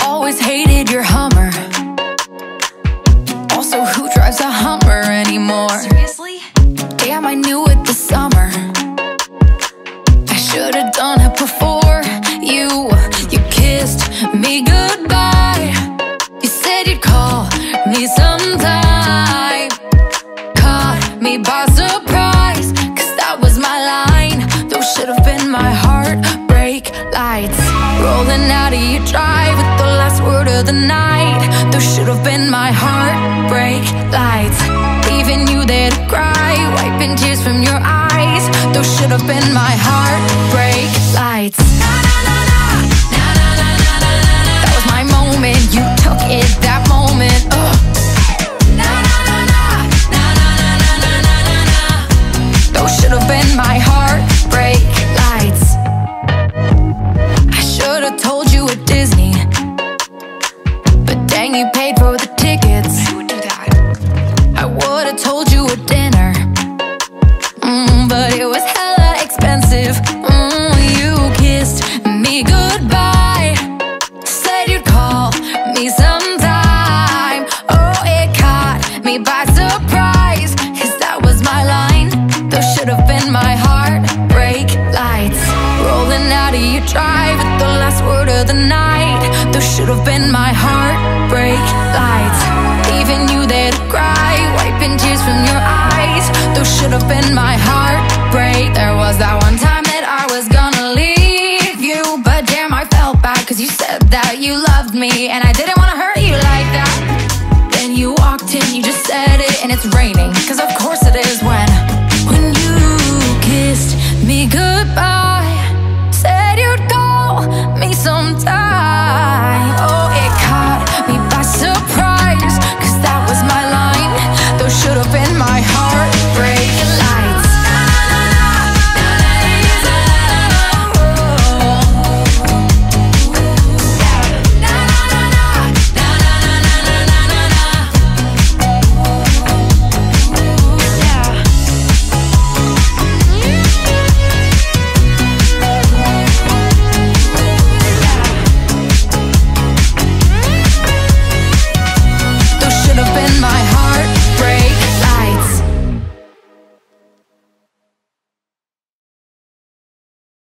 Always hated your Hummer. Also, who drives a Hummer anymore? Seriously? Damn, I knew it this summer. I should have done it before. You kissed me goodbye. You said you'd call me sometime. Caught me by surprise, 'cause that was my line. Those should have been my heartbreak lights. Rolling out of your drive with the last word of the night. Those should have been my heartbreak lights. Leaving you there to cry, wiping tears from your eyes. Those should have been my heartbreak lights. That was my moment, you took it that moment. Those should have been my heartbreak lights. Told you at Disney, but dang, you paid for the tickets. I would do that. I would've told you at dinner, but it was hella expensive. You kissed me goodbye, said you'd call me sometime. Oh, it caught me by surprise, 'cause that was my line. Those should've been my heartbreak lights. Rolling out of your drive at the last word of the night. Those should have been my heartbreak lights. Leaving you there to cry, wiping tears from your eyes. Those should have been my heartbreak. There was that one time that I was gonna leave you, but damn, I felt bad, 'cause you said that you loved me, and I didn't wanna hurt you like that. Then you walked in, you just said it, and it's raining.